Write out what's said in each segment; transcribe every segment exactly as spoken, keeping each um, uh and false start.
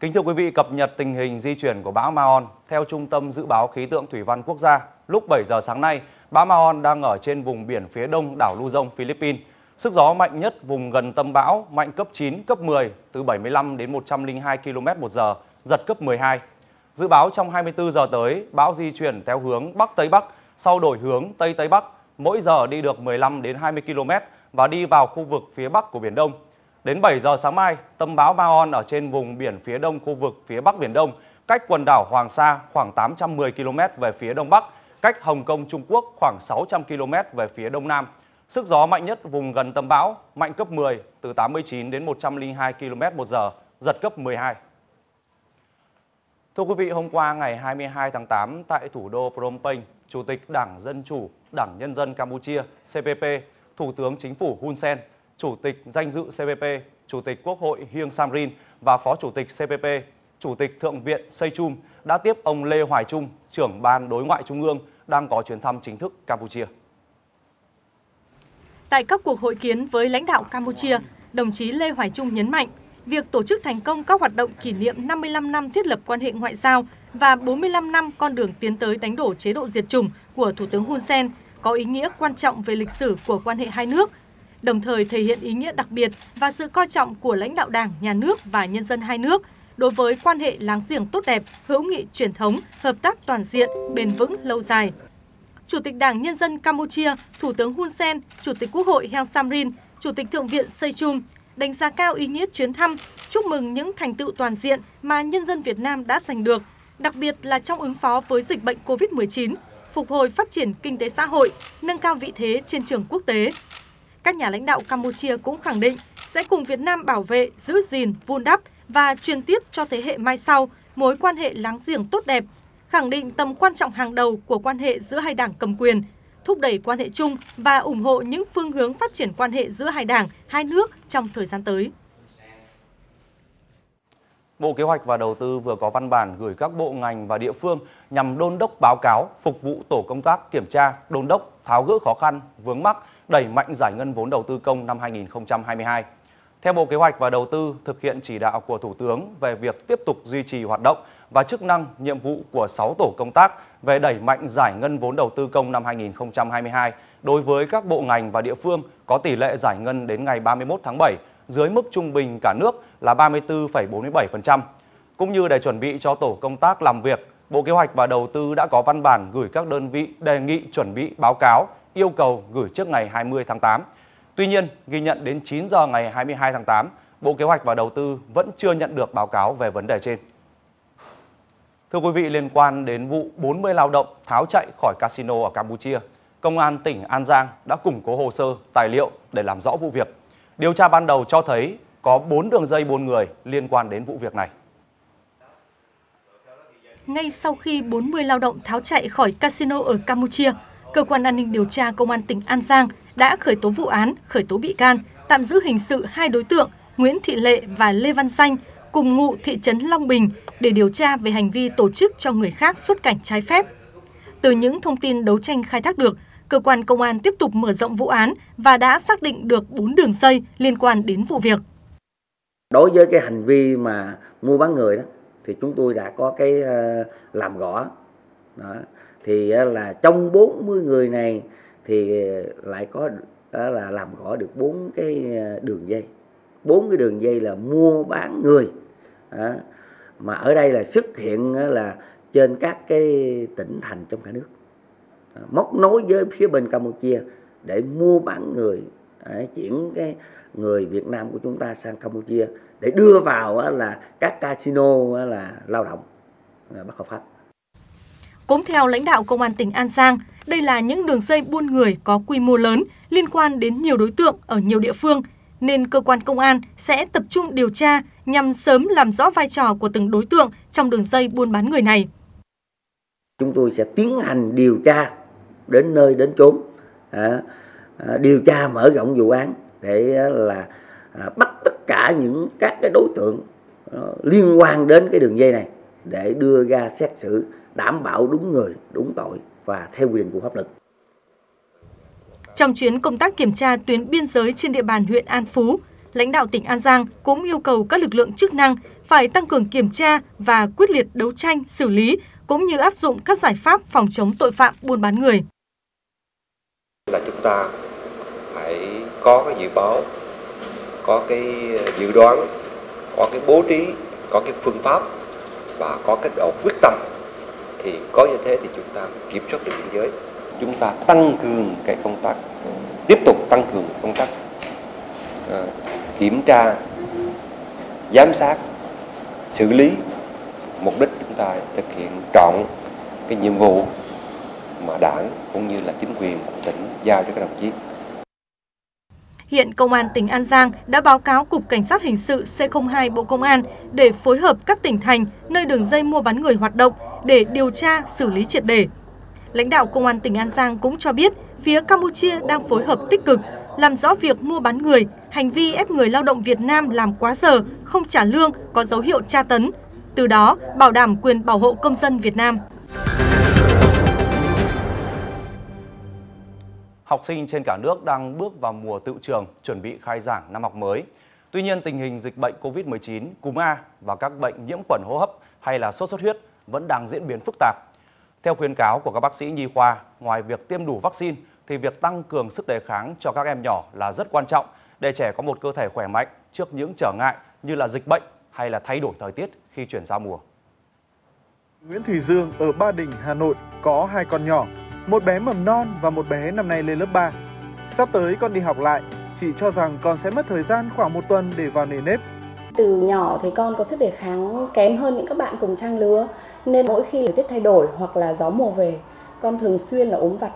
Kính thưa quý vị, cập nhật tình hình di chuyển của bão Maon. Theo Trung tâm Dự báo Khí tượng Thủy văn Quốc gia, lúc bảy giờ sáng nay, bão Maon đang ở trên vùng biển phía đông đảo Luzon, Philippines. Sức gió mạnh nhất vùng gần tâm bão mạnh cấp chín, cấp mười, từ bảy mươi lăm đến một trăm lẻ hai ki lô mét một giờ, giật cấp mười hai. Dự báo trong hai mươi tư giờ tới, bão di chuyển theo hướng Bắc Tây Bắc, sau đổi hướng Tây Tây Bắc, mỗi giờ đi được mười lăm đến hai mươi ki lô mét và đi vào khu vực phía Bắc của Biển Đông. Đến bảy giờ sáng mai, tâm bão Maon ở trên vùng biển phía đông khu vực phía Bắc Biển Đông, cách quần đảo Hoàng Sa khoảng tám trăm mười ki lô mét về phía Đông Bắc, cách Hồng Kông Trung Quốc khoảng sáu trăm ki lô mét về phía Đông Nam. Sức gió mạnh nhất vùng gần tâm bão, mạnh cấp mười, từ tám mươi chín đến một trăm lẻ hai ki lô mét một giờ, giật cấp mười hai. Thưa quý vị, hôm qua ngày hai mươi hai tháng tám tại thủ đô Phnom Penh, Chủ tịch Đảng Dân Chủ, Đảng Nhân dân Campuchia, xê pê pê, Thủ tướng Chính phủ Hun Sen, Chủ tịch danh dự xê pê pê, Chủ tịch Quốc hội Heng Samrin và Phó Chủ tịch xê pê pê, Chủ tịch Thượng viện Say Chum đã tiếp ông Lê Hoài Trung, trưởng Ban Đối ngoại Trung ương, đang có chuyến thăm chính thức Campuchia. Tại các cuộc hội kiến với lãnh đạo Campuchia, đồng chí Lê Hoài Trung nhấn mạnh, việc tổ chức thành công các hoạt động kỷ niệm năm mươi lăm năm thiết lập quan hệ ngoại giao và bốn mươi lăm năm con đường tiến tới đánh đổ chế độ diệt chủng của Thủ tướng Hun Sen có ý nghĩa quan trọng về lịch sử của quan hệ hai nước, đồng thời thể hiện ý nghĩa đặc biệt và sự coi trọng của lãnh đạo Đảng, Nhà nước và nhân dân hai nước đối với quan hệ láng giềng tốt đẹp, hữu nghị truyền thống, hợp tác toàn diện, bền vững, lâu dài. Chủ tịch Đảng Nhân dân Campuchia, Thủ tướng Hun Sen, Chủ tịch Quốc hội Heng Samrin, Chủ tịch Thượng viện Say Chum đánh giá cao ý nghĩa chuyến thăm, chúc mừng những thành tựu toàn diện mà nhân dân Việt Nam đã giành được, đặc biệt là trong ứng phó với dịch bệnh Covid mười chín, phục hồi phát triển kinh tế xã hội, nâng cao vị thế trên trường quốc tế. Các nhà lãnh đạo Campuchia cũng khẳng định sẽ cùng Việt Nam bảo vệ, giữ gìn, vun đắp và truyền tiếp cho thế hệ mai sau mối quan hệ láng giềng tốt đẹp, khẳng định tầm quan trọng hàng đầu của quan hệ giữa hai đảng cầm quyền, thúc đẩy quan hệ chung và ủng hộ những phương hướng phát triển quan hệ giữa hai đảng, hai nước trong thời gian tới. Bộ Kế hoạch và Đầu tư vừa có văn bản gửi các bộ ngành và địa phương nhằm đôn đốc báo cáo, phục vụ tổ công tác kiểm tra, đôn đốc, tháo gỡ khó khăn, vướng mắc, đẩy mạnh giải ngân vốn đầu tư công năm hai nghìn không trăm hai mươi hai. Theo Bộ Kế hoạch và Đầu tư, thực hiện chỉ đạo của Thủ tướng về việc tiếp tục duy trì hoạt động và chức năng, nhiệm vụ của sáu tổ công tác về đẩy mạnh giải ngân vốn đầu tư công năm hai nghìn không trăm hai mươi hai đối với các bộ ngành và địa phương có tỷ lệ giải ngân đến ngày ba mươi mốt tháng bảy dưới mức trung bình cả nước là ba mươi tư phẩy bốn mươi bảy phần trăm. Cũng như để chuẩn bị cho tổ công tác làm việc, Bộ Kế hoạch và Đầu tư đã có văn bản gửi các đơn vị đề nghị chuẩn bị báo cáo, yêu cầu gửi trước ngày hai mươi tháng tám. Tuy nhiên, ghi nhận đến chín giờ ngày hai mươi hai tháng tám, Bộ Kế hoạch và Đầu tư vẫn chưa nhận được báo cáo về vấn đề trên. Thưa quý vị, liên quan đến vụ bốn mươi lao động tháo chạy khỏi casino ở Campuchia, Công an tỉnh An Giang đã củng cố hồ sơ, tài liệu để làm rõ vụ việc. Điều tra ban đầu cho thấy có bốn đường dây buôn người liên quan đến vụ việc này. Ngay sau khi bốn mươi lao động tháo chạy khỏi casino ở Campuchia, Cơ quan An ninh điều tra Công an tỉnh An Giang đã khởi tố vụ án, khởi tố bị can, tạm giữ hình sự hai đối tượng Nguyễn Thị Lệ và Lê Văn Xanh cùng ngụ thị trấn Long Bình để điều tra về hành vi tổ chức cho người khác xuất cảnh trái phép. Từ những thông tin đấu tranh khai thác được, cơ quan công an tiếp tục mở rộng vụ án và đã xác định được bốn đường dây liên quan đến vụ việc. Đối với cái hành vi mà mua bán người đó thì chúng tôi đã có cái làm rõ. Đó. Thì là trong bốn mươi người này thì lại có là làm rõ được bốn cái đường dây. Bốn cái đường dây là mua bán người. Đó. Mà ở đây là xuất hiện là trên các cái tỉnh thành trong cả nước. Móc nối với phía bên Campuchia để mua bán người, chuyển cái người Việt Nam của chúng ta sang Campuchia để đưa vào là các casino là lao động bất hợp pháp. Cũng theo lãnh đạo Công an tỉnh An Giang, đây là những đường dây buôn người có quy mô lớn liên quan đến nhiều đối tượng ở nhiều địa phương, nên cơ quan công an sẽ tập trung điều tra nhằm sớm làm rõ vai trò của từng đối tượng trong đường dây buôn bán người này. Chúng tôi sẽ tiến hành điều tra đến nơi đến chốn, à, à, điều tra mở rộng vụ án để à, là à, bắt tất cả những các cái đối tượng à, liên quan đến cái đường dây này để đưa ra xét xử đảm bảo đúng người, đúng tội và theo quy định của pháp luật. Trong chuyến công tác kiểm tra tuyến biên giới trên địa bàn huyện An Phú, lãnh đạo tỉnh An Giang cũng yêu cầu các lực lượng chức năng phải tăng cường kiểm tra và quyết liệt đấu tranh xử lý, cũng như áp dụng các giải pháp phòng chống tội phạm buôn bán người. Là chúng ta phải có cái dự báo, có cái dự đoán, có cái bố trí, có cái phương pháp và có cái độ quyết tâm. Thì có như thế thì chúng ta kiểm soát được biên giới. Chúng ta tăng cường cái công tác, tiếp tục tăng cường công tác à, kiểm tra, giám sát, xử lý. Mục đích chúng ta thực hiện trọn cái nhiệm vụ mà đảng cũng như là chính quyền của tỉnh giao cho các đồng chí. Hiện Công an tỉnh An Giang đã báo cáo Cục Cảnh sát Hình sự C không hai Bộ Công an để phối hợp các tỉnh thành nơi đường dây mua bán người hoạt động để điều tra, xử lý triệt để. Lãnh đạo Công an tỉnh An Giang cũng cho biết phía Campuchia đang phối hợp tích cực, làm rõ việc mua bán người, hành vi ép người lao động Việt Nam làm quá giờ, không trả lương, có dấu hiệu tra tấn. Từ đó, bảo đảm quyền bảo hộ công dân Việt Nam. Học sinh trên cả nước đang bước vào mùa tựu trường, chuẩn bị khai giảng năm học mới. Tuy nhiên, tình hình dịch bệnh Covid mười chín, cúm A và các bệnh nhiễm khuẩn hô hấp hay là sốt xuất huyết vẫn đang diễn biến phức tạp. Theo khuyến cáo của các bác sĩ nhi khoa, ngoài việc tiêm đủ vaccine, thì việc tăng cường sức đề kháng cho các em nhỏ là rất quan trọng để trẻ có một cơ thể khỏe mạnh trước những trở ngại như là dịch bệnh hay là thay đổi thời tiết khi chuyển giao mùa. Nguyễn Thủy Dương ở Ba Đình, Hà Nội có hai con nhỏ, một bé mầm non và một bé năm nay lên lớp ba. Sắp tới con đi học lại, chị cho rằng con sẽ mất thời gian khoảng một tuần để vào nề nếp. Từ nhỏ thì con có sức đề kháng kém hơn những các bạn cùng trang lứa, nên mỗi khi thời tiết thay đổi hoặc là gió mùa về, con thường xuyên là ốm vặt.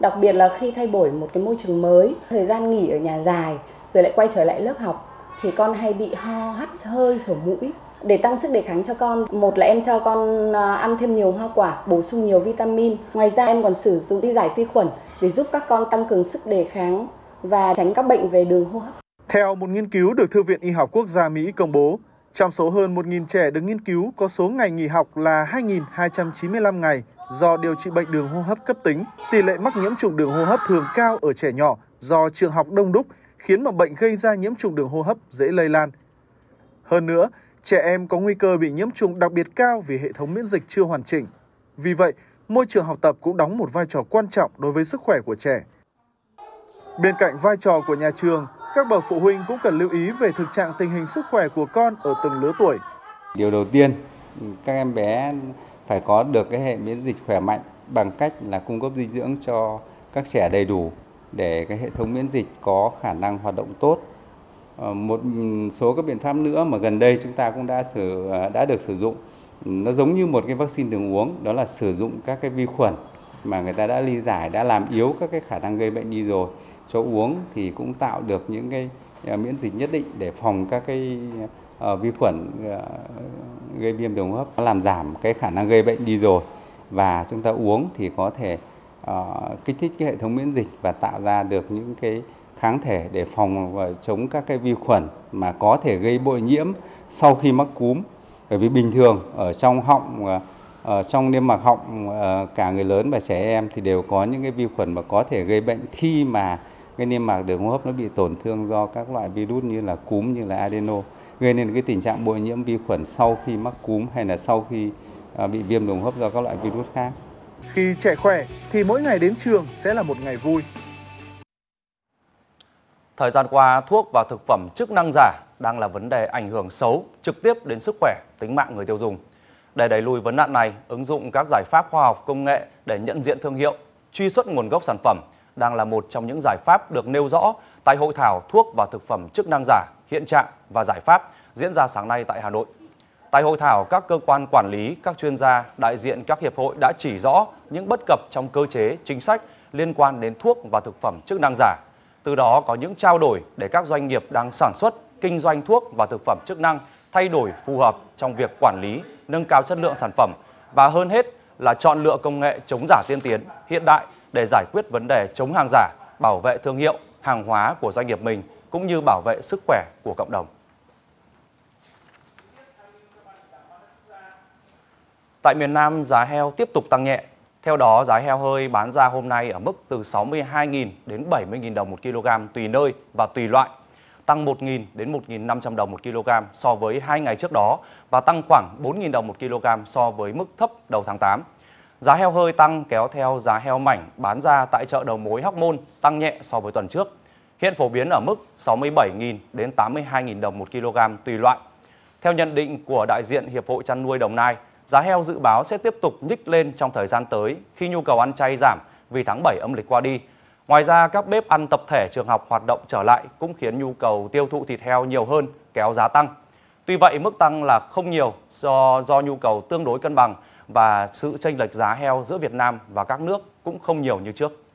Đặc biệt là khi thay đổi một cái môi trường mới, thời gian nghỉ ở nhà dài rồi lại quay trở lại lớp học, thì con hay bị ho, hắt hơi, sổ mũi. Để tăng sức đề kháng cho con, một là em cho con ăn thêm nhiều hoa quả, bổ sung nhiều vitamin. Ngoài ra em còn sử dụng đi giải vi khuẩn để giúp các con tăng cường sức đề kháng và tránh các bệnh về đường hô hấp. Theo một nghiên cứu được Thư viện Y học Quốc gia Mỹ công bố, trong số hơn một nghìn trẻ được nghiên cứu có số ngày nghỉ học là hai nghìn hai trăm chín mươi lăm ngày do điều trị bệnh đường hô hấp cấp tính. Tỷ lệ mắc nhiễm trùng đường hô hấp thường cao ở trẻ nhỏ do trường học đông đúc, khiến mà bệnh gây ra nhiễm trùng đường hô hấp dễ lây lan. Hơn nữa, trẻ em có nguy cơ bị nhiễm trùng đặc biệt cao vì hệ thống miễn dịch chưa hoàn chỉnh. Vì vậy, môi trường học tập cũng đóng một vai trò quan trọng đối với sức khỏe của trẻ. Bên cạnh vai trò của nhà trường, các bậc phụ huynh cũng cần lưu ý về thực trạng tình hình sức khỏe của con ở từng lứa tuổi. Điều đầu tiên, các em bé phải có được cái hệ miễn dịch khỏe mạnh bằng cách là cung cấp dinh dưỡng cho các trẻ đầy đủ để cái hệ thống miễn dịch có khả năng hoạt động tốt. Một số các biện pháp nữa mà gần đây chúng ta cũng đã sử đã được sử dụng, nó giống như một cái vaccine đường uống, đó là sử dụng các cái vi khuẩn mà người ta đã ly giải, đã làm yếu các cái khả năng gây bệnh đi rồi cho uống, thì cũng tạo được những cái miễn dịch nhất định để phòng các cái vi khuẩn gây viêm đường hô hấp, nó làm giảm cái khả năng gây bệnh đi rồi, và chúng ta uống thì có thể Uh, kích thích cái hệ thống miễn dịch và tạo ra được những cái kháng thể để phòng và chống các cái vi khuẩn mà có thể gây bội nhiễm sau khi mắc cúm. Bởi vì bình thường ở trong họng, ở trong niêm mạc họng, cả người lớn và trẻ em thì đều có những cái vi khuẩn mà có thể gây bệnh khi mà cái niêm mạc đường hô hấp nó bị tổn thương do các loại virus như là cúm, như là adeno, gây nên cái tình trạng bội nhiễm vi khuẩn sau khi mắc cúm hay là sau khi bị viêm đường hô hấp do các loại virus khác. Khi trẻ khỏe thì mỗi ngày đến trường sẽ là một ngày vui. Thời gian qua, thuốc và thực phẩm chức năng giả đang là vấn đề ảnh hưởng xấu trực tiếp đến sức khỏe, tính mạng người tiêu dùng. Để đẩy lùi vấn nạn này, ứng dụng các giải pháp khoa học công nghệ để nhận diện thương hiệu, truy xuất nguồn gốc sản phẩm đang là một trong những giải pháp được nêu rõ tại hội thảo thuốc và thực phẩm chức năng giả, hiện trạng và giải pháp diễn ra sáng nay tại Hà Nội. Tại hội thảo, các cơ quan quản lý, các chuyên gia, đại diện các hiệp hội đã chỉ rõ những bất cập trong cơ chế, chính sách liên quan đến thuốc và thực phẩm chức năng giả. Từ đó có những trao đổi để các doanh nghiệp đang sản xuất, kinh doanh thuốc và thực phẩm chức năng thay đổi phù hợp trong việc quản lý, nâng cao chất lượng sản phẩm và hơn hết là chọn lựa công nghệ chống giả tiên tiến, hiện đại để giải quyết vấn đề chống hàng giả, bảo vệ thương hiệu, hàng hóa của doanh nghiệp mình cũng như bảo vệ sức khỏe của cộng đồng. Tại miền Nam, giá heo tiếp tục tăng nhẹ. Theo đó, giá heo hơi bán ra hôm nay ở mức từ sáu mươi hai nghìn đến bảy mươi nghìn đồng một ki lô gam tùy nơi và tùy loại. tăng một nghìn đến một nghìn năm trăm đồng một kg so với hai ngày trước đó và tăng khoảng bốn nghìn đồng một kg so với mức thấp đầu tháng tám. Giá heo hơi tăng kéo theo giá heo mảnh bán ra tại chợ đầu mối Hóc Môn tăng nhẹ so với tuần trước. Hiện phổ biến ở mức sáu mươi bảy nghìn đến tám mươi hai nghìn đồng một kg tùy loại. Theo nhận định của đại diện Hiệp hội Chăn nuôi Đồng Nai, giá heo dự báo sẽ tiếp tục nhích lên trong thời gian tới khi nhu cầu ăn chay giảm vì tháng bảy âm lịch qua đi. Ngoài ra, các bếp ăn tập thể trường học hoạt động trở lại cũng khiến nhu cầu tiêu thụ thịt heo nhiều hơn, kéo giá tăng. Tuy vậy, mức tăng là không nhiều do, do nhu cầu tương đối cân bằng và sự chênh lệch giá heo giữa Việt Nam và các nước cũng không nhiều như trước.